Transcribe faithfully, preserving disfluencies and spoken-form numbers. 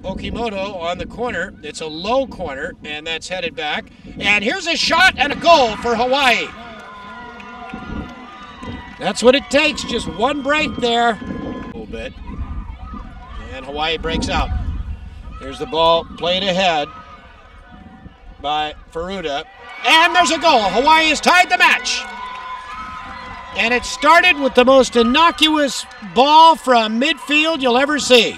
Okimoto on the corner. It's a low corner, and that's headed back. And here's a shot and a goal for Hawaii. That's what it takes, just one break there. A little bit. And Hawaii breaks out. Here's the ball played ahead by Furuta. And there's a goal. Hawaii has tied the match. And it started with the most innocuous ball from midfield you'll ever see.